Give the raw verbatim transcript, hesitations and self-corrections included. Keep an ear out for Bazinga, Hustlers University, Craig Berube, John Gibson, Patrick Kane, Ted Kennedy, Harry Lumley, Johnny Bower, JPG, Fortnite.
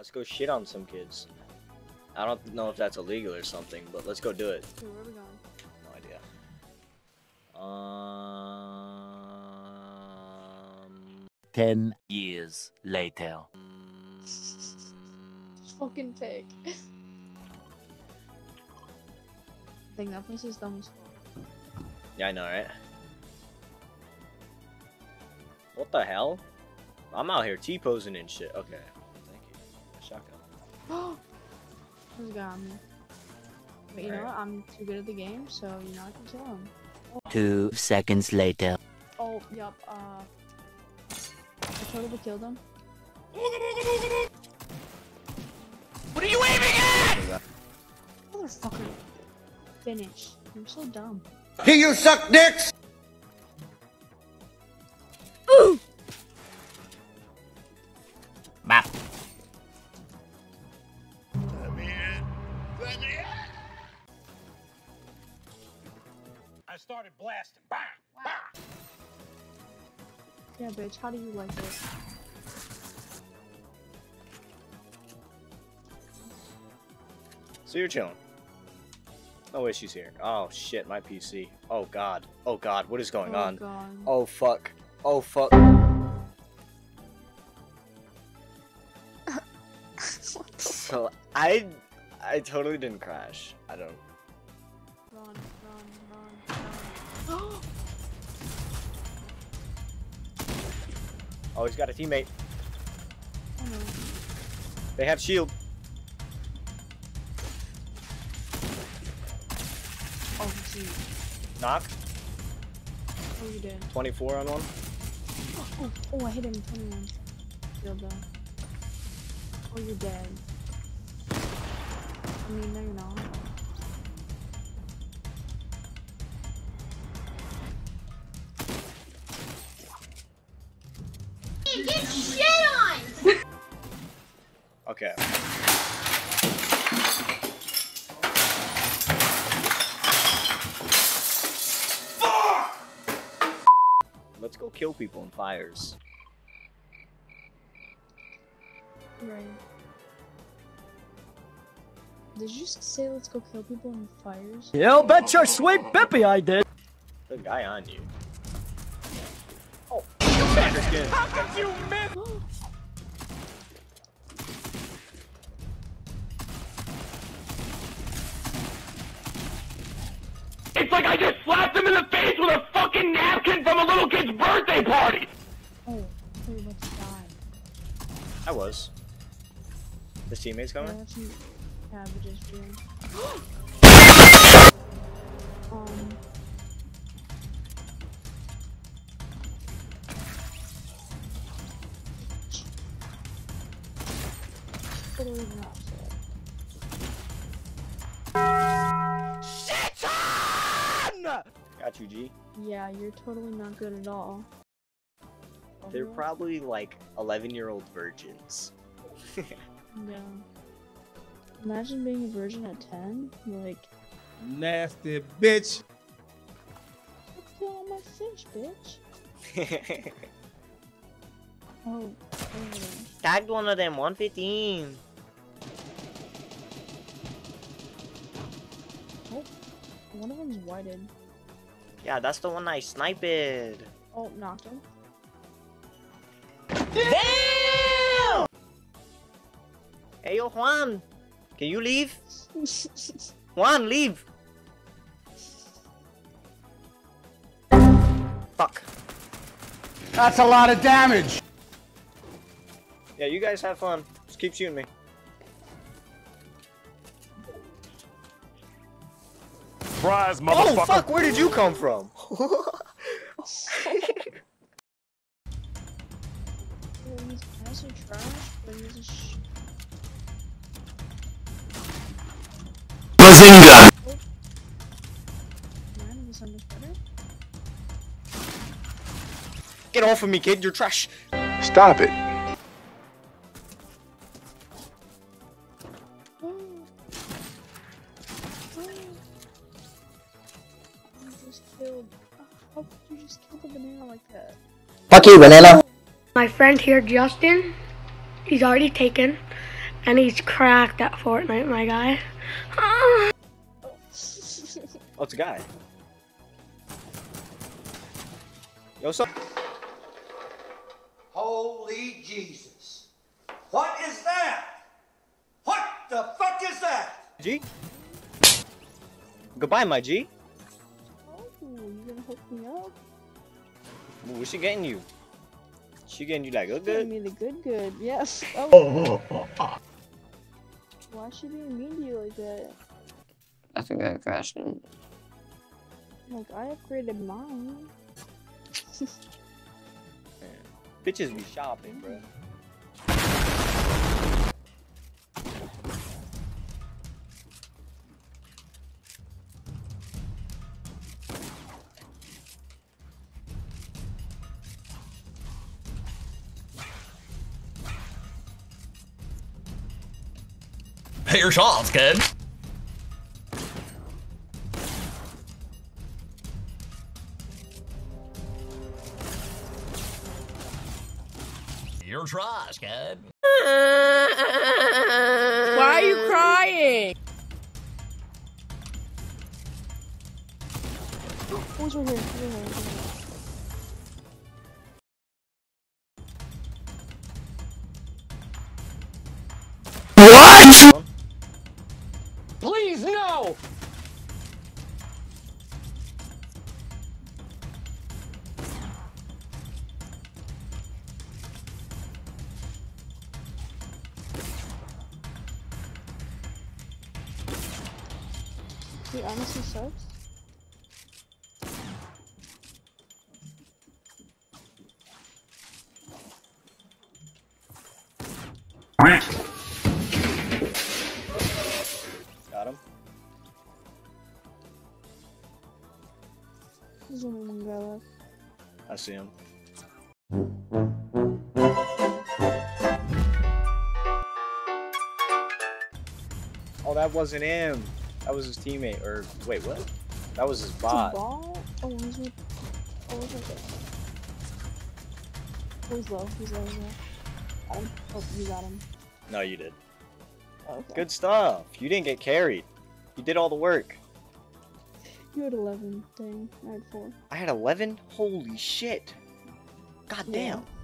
Let's go shit on some kids. I don't know if that's illegal or something, but let's go do it. Hey, where are we going? No idea. Um. Ten years later. It's fucking fake. I think that place is dumb as fuck. Yeah, I know, right? What the hell? I'm out here T-posing and shit. Okay. Thank you. Shotgun. Oh! He's got me. But you know what? I'm too good at the game, so you know I can kill him. Two seconds later. Oh, yup. Uh, I totally killed him. What are you aiming at? Motherfucker. Finish. I'm so dumb. Do you suck dicks? Map. I started blasting. Bah, bah. Yeah, bitch. How do you like this? So you're chilling. No way she's here. Oh shit, my P C. Oh god. Oh god. What is going oh, on? God. Oh fuck. Oh fuck. So I, I totally didn't crash. I don't. Run, run, run, run. Oh, he's got a teammate. Oh, no. They have shield. Oh gee. Knock. Oh, you did. Twenty-four on one. Oh, oh, oh I hit him. Twenty-one. Killed him. Oh, you're dead. I mean, no, you're not. Hey, get shit on! Okay. Fuck! Let's go kill people in fires. Right. Did you just say let's go kill people in fires? You'll bet your sweet Bippy I did! The guy on you. Oh, you missed it! How could you miss? It's like I just slapped him in the face with a fucking napkin from a little kid's birthday party! Oh, I was about to die. I was. The teammate's coming? Yeah, cabbages, dude. um. Totally not good. Shit on! Got you, G. Yeah, you're totally not good at all. They're oh, probably like eleven-year-old virgins. Yeah. Imagine being a virgin at ten, like... Nasty bitch! What's going on my fish, bitch? Oh, okay. Tagged one of them, one fifteen! Oh, one of them's whited. Yeah, that's the one I sniped! Oh, knocked him. Damn! Hey, yo, Juan! Can you leave? Juan, leave! Fuck. That's a lot of damage! Yeah, you guys have fun. Just keep shooting me. Surprise, motherfucker! Oh, fuck! Where did you come from? He's passing trash, but he's a sh- Bazinga! Oh. Man, so much better. Get off of me, kid, you're trash! Stop it! Oh. Oh. You just killed... How could you just kill the banana like that? Fuck you, banana! My friend here, Justin, he's already taken. And he's cracked at Fortnite, my guy. Oh, it's a guy. Yo, so holy Jesus. What is that? What the fuck is that? G? Goodbye, my G. Oh, you gonna hook me up? Ooh, she getting you. She getting you like good good? She getting me the good good, yes. Oh. Why should she be mean to you like that? That's a good question. Like, I upgraded mine. Man, bitches be shopping, bro. Hit your shots, kid. Your tries, kid. Why are you crying? Who's over here? What? Please, no! He honestly sucks. Got him. There's only one guy left. I see him. Oh, that wasn't him. That was his teammate, or wait, what? That was his bot. bot? Oh, he's with. Oh, he's with it. He's low, he's low, he's low. Um, oh, you got him. No, you did. Oh, okay. Good stuff. You didn't get carried. You did all the work. You had eleven, dang. I had four. I had eleven? Holy shit. God damn. Yeah.